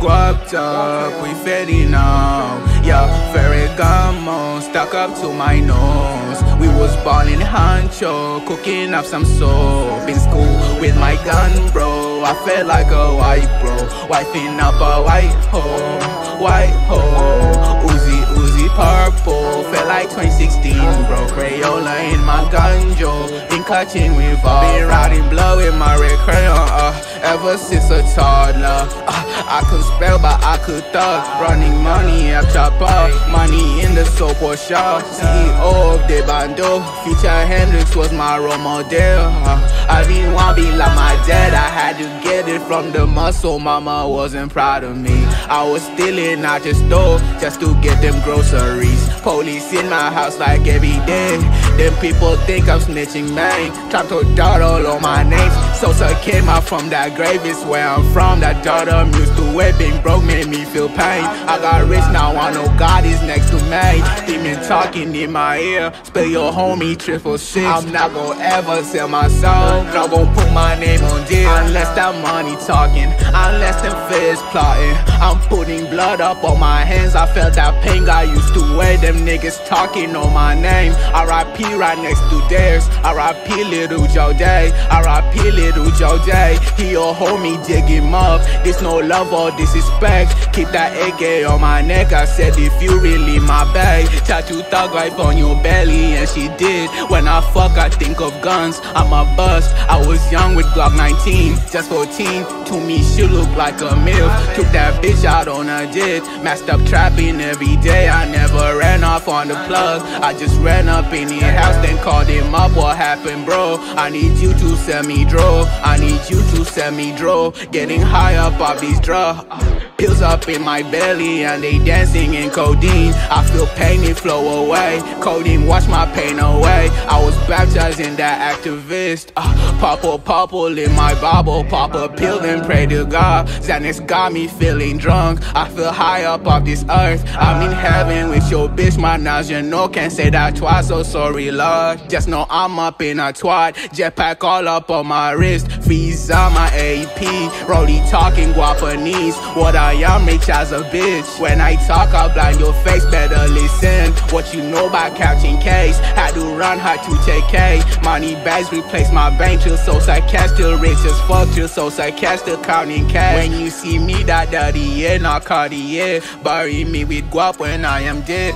guap top, we fading now. Yeah, Ferragamo, stuck up to my nose. We was born in Hancho, cooking up some soap. In school with my gun, bro, I felt like a white bro. Wiping up a white hoe. Uzi purple, felt like 2016, bro. Crayola in my ganjo, been clutching with ball. Been riding blood with my red crayon, ever since a toddler. I could spell but I could thug. Running money up top up, money in the soap or shop. CEO of the bando, Future Hendrix was my role model. I been want be like my dad, I had to get it from the muscle. Mama wasn't proud of me, I was stealing out the store just to get them groceries. Police in my house like every day, them people think I'm snitching, man. Trapped or dot all on my names. Sosa came out from that grave, is where I'm from. That daughter used to weeping, broke, made me feel pain. I got rich now, I know God is next to me. Demon talking in my ear, spell your homie 666. I'm not gonna ever sell my soul, not gonna put my name on this. Unless that money talking, unless them fears plotting. I'm putting blood up on my hands, I felt that pain. I used to wear them niggas talking on my name. R.I.P. right next to theirs. R.I.P. little Joe Day, R.I.P. little Joe Day. He your homie, dig him up. This no love or disrespect. Keep that AK on my neck. I said if you really my bae, tattoo thug life on your belly, and she did. When I fuck, I think of guns. I'm a bust. I was young with Glock 19, just 14. To me, she looked like a MILF. Took that bitch out on a jet. Messed up trapping every day. I never ran off on the plug. I just ran up in the house, then called him up. What happened, bro? I need you to send me draw. Getting high up off these drugs. Pills up in my belly and they dancing in codeine. I feel pain, it flow away. Codeine wash my pain away. I was baptized in that activist. Purple in my Bible. Pop a pill and pray to God. Xanax got me feeling drunk. I feel high up off this earth. I'm in heaven with your bitch. My nows, you know, can't say that twice. So sorry, Lord. Just know I'm up in a twat. Jetpack all up on my wrist. Fees on my AP. Rollie talking Guapanese. What I am rich as a bitch. When I talk, I'll blind your face. Better listen. What you know about catching case? Had to run hard to take K. Money bags replace my bank. Till Sosa cash, till rich as fuck. Till Sosa cash, till counting cash. When you see me, that dirty, yeah, not Cartier. Bury me with guap when I am dead.